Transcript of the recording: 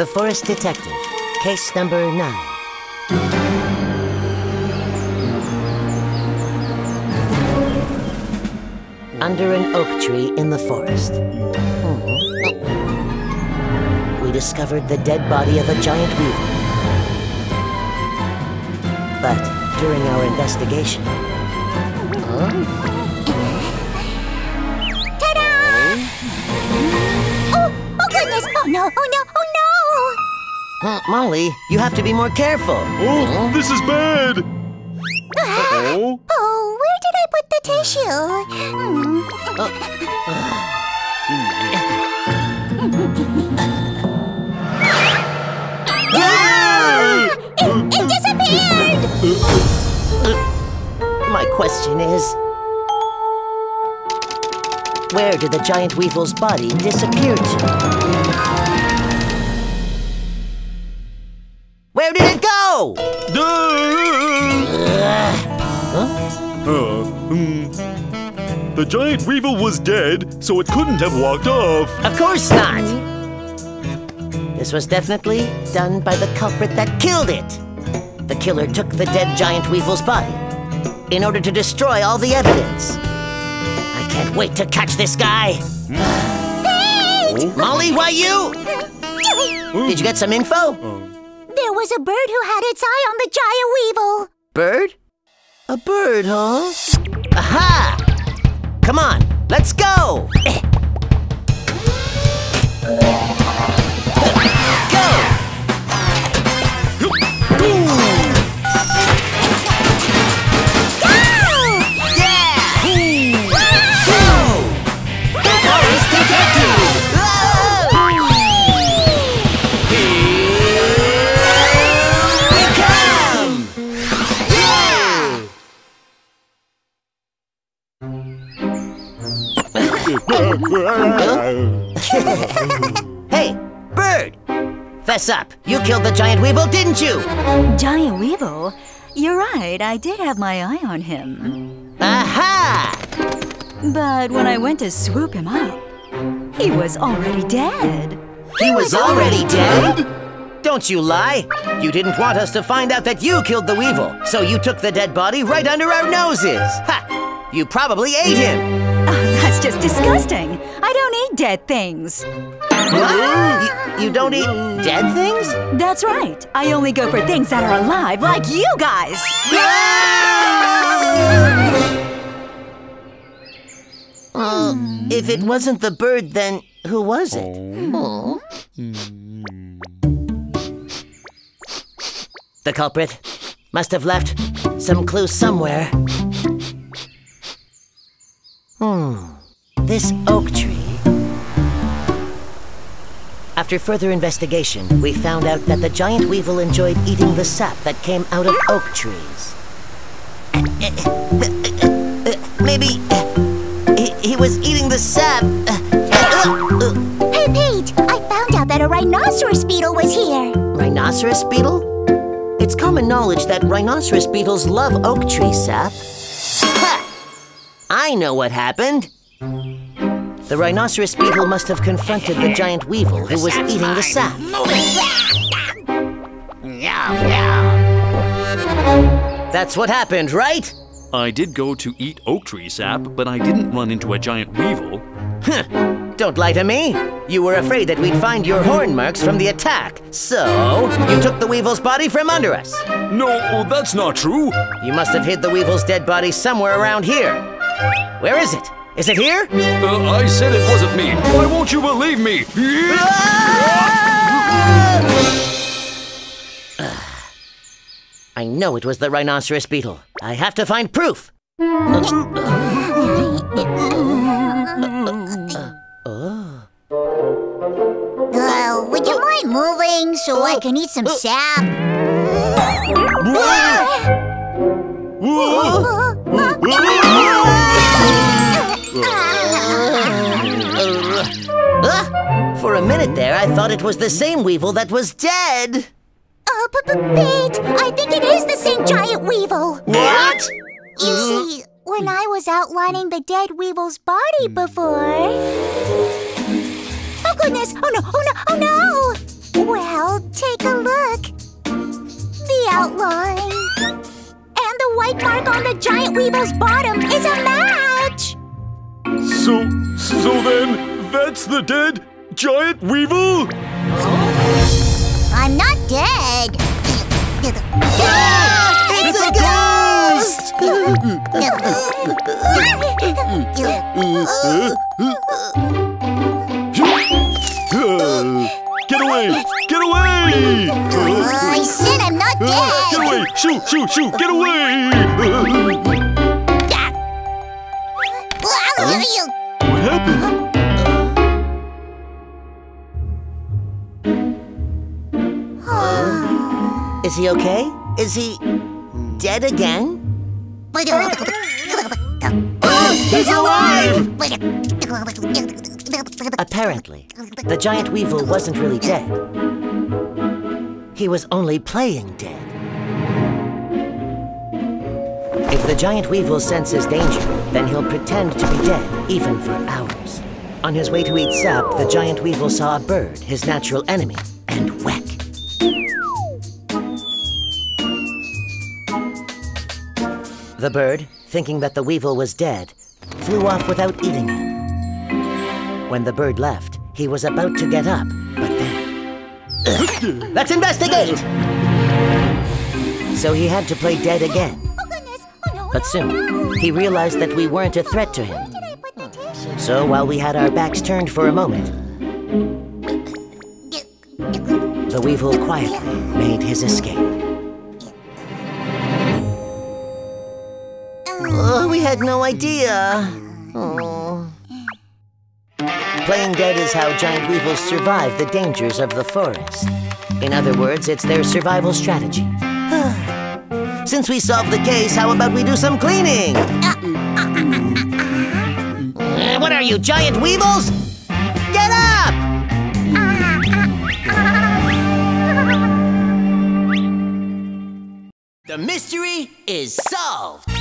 The Forest Detective, case number 9. Under an oak tree in the forest, we discovered the dead body of a giant weevil. But during our investigation... Ta-da! Oh goodness! Oh no! Oh no! Oh no! Molly, you have to be more careful. Oh, this is bad. Uh-oh. Oh, where did I put the tissue? It disappeared! My question is, where did the giant weevil's body disappear to? Where did it go? The giant weevil was dead, so it couldn't have walked off. Of course not. This was definitely done by the culprit that killed it. The killer took the dead giant weevil's body in order to destroy all the evidence. I can't wait to catch this guy. Pete! Molly, why you? Did you get some info? There was a bird who had its eye on the giant weevil. Bird? A bird, huh? Aha! Come on, let's go! Hey, bird! Fess up, you killed the giant weevil, didn't you? Giant weevil? You're right, I did have my eye on him. Aha! But when I went to swoop him up, he was already dead. He was already dead? Don't you lie! You didn't want us to find out that you killed the weevil, so you took the dead body right under our noses! Ha! You probably ate him! That's just disgusting. I don't eat dead things. You don't eat dead things? That's right. I only go for things that are alive, like you guys. If it wasn't the bird, then who was it? The culprit must have left some clue somewhere. This oak tree. After further investigation, we found out that the giant weevil enjoyed eating the sap that came out of oak trees. Maybe he was eating the sap. Hey, Pete! I found out that a rhinoceros beetle was here. Rhinoceros beetle? It's common knowledge that rhinoceros beetles love oak tree sap. I know what happened. The rhinoceros beetle must have confronted the giant weevil who was eating the sap. That's what happened, right? I did go to eat oak tree sap, but I didn't run into a giant weevil. Don't lie to me. You were afraid that we'd find your horn marks from the attack, so you took the weevil's body from under us. No, that's not true. You must have hid the weevil's dead body somewhere around here. Where is it? Is it here? I said it wasn't me. Why won't you believe me? I know it was the rhinoceros beetle. I have to find proof. Would you mind moving so I can eat some sap? For a minute there, I thought it was the same weevil that was dead. Oh, Pete, I think it is the same giant weevil. What? You see, when I was outlining the dead weevil's body before... Oh, goodness! Oh, no! Oh, no! Oh, no! Well, take a look. The outline and the white mark on the giant weevil's bottom is a match. So then, that's the dead giant weevil? I'm not dead. Ah, it's a ghost! Get away! Get away! I said I'm not dead! Get away! Shoo! Shoo! Shoo! Get away! What happened? Is he okay? Is he dead again? He's alive! Apparently, the giant weevil wasn't really dead. He was only playing dead. If the giant weevil senses danger, then he'll pretend to be dead, even for hours. On his way to eat sap, the giant weevil saw a bird, his natural enemy, and whack. The bird, thinking that the weevil was dead, flew off without eating it. When the bird left, he was about to get up, but then... Let's investigate! So he had to play dead again. But soon, he realized that we weren't a threat to him. So while we had our backs turned for a moment, the weevil quietly made his escape. Oh, we had no idea. Oh. Playing dead is how giant weevils survive the dangers of the forest. In other words, it's their survival strategy. Since we solved the case, how about we do some cleaning? What are you, giant weevils? Get up! The mystery is solved!